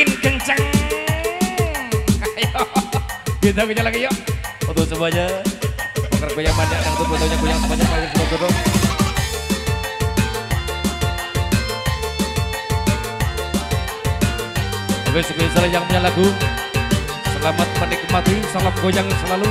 makin kenceng. Ayo kita bicara lagi yuk. Untuk semuanya poker goyang banyak yang tuh fotonya goyang semuanya paling foto. Oke spesial yang punya lagu selamat menikmati, salam goyang selalu.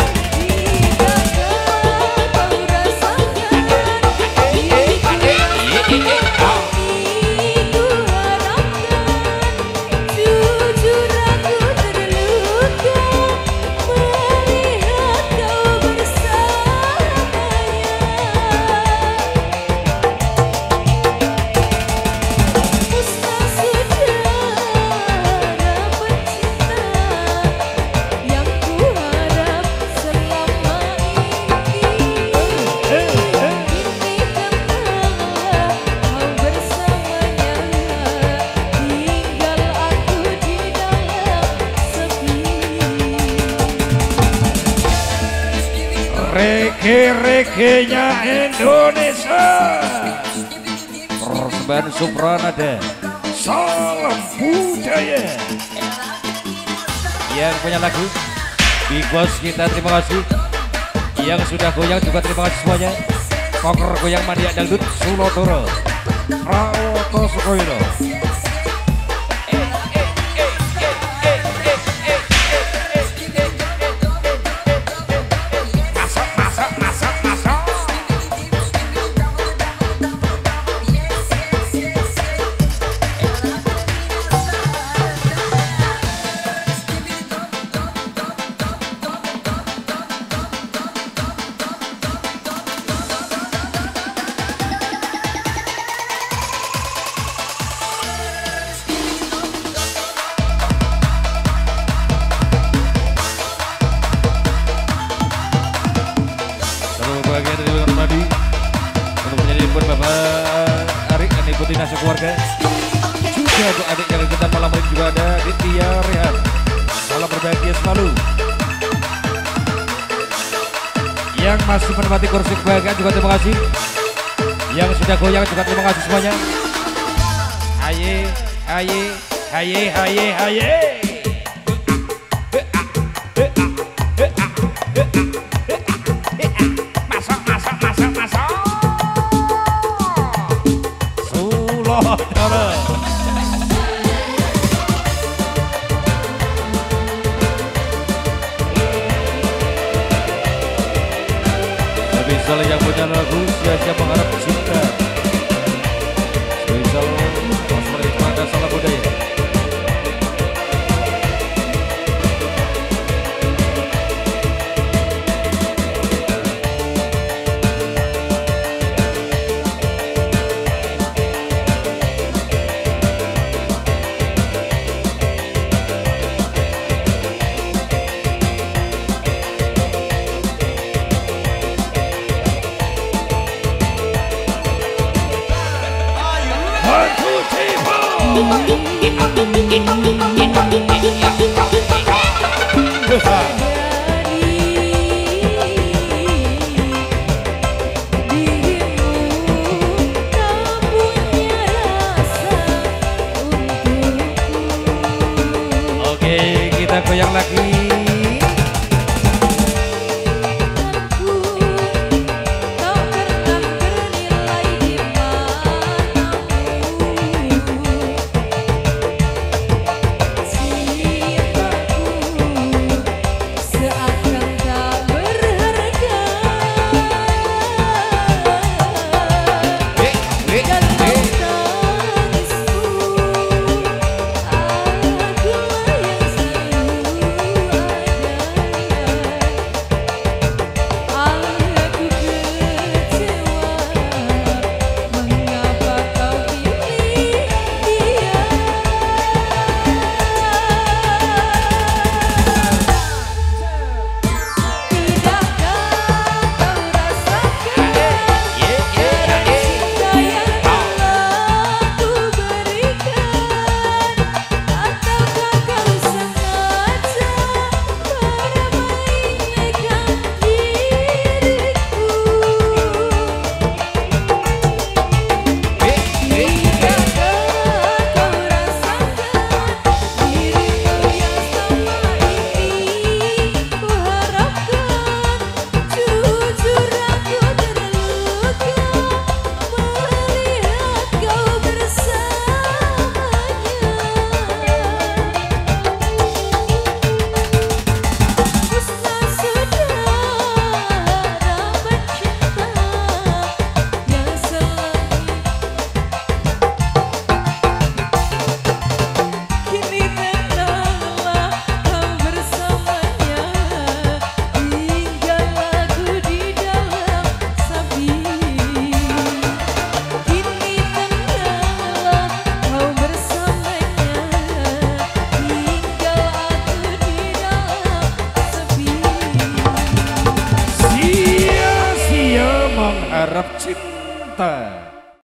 Reggae-nya Indonesia persembahan Supranada. Salam budaya. Yang punya lagu Big Boss kita terima kasih. Yang sudah goyang juga terima kasih semuanya. Poker goyang mania dangdut Sulotoro Prawoto Sukoyono. Masih menikmati kursi kebahagiaan juga terima kasih. Yang sudah goyang juga terima kasih semuanya. Aye, aye, aye, aye, aye. Masak, masak, masak, masak. segala yang benar lagu siap-siap mengharap cinta. Spesial Mas Mereka Salah Budaya. Goyang lagi. Harap cinta.